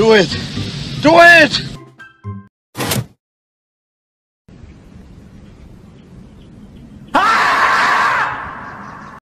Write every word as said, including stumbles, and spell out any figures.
Do it! Do it!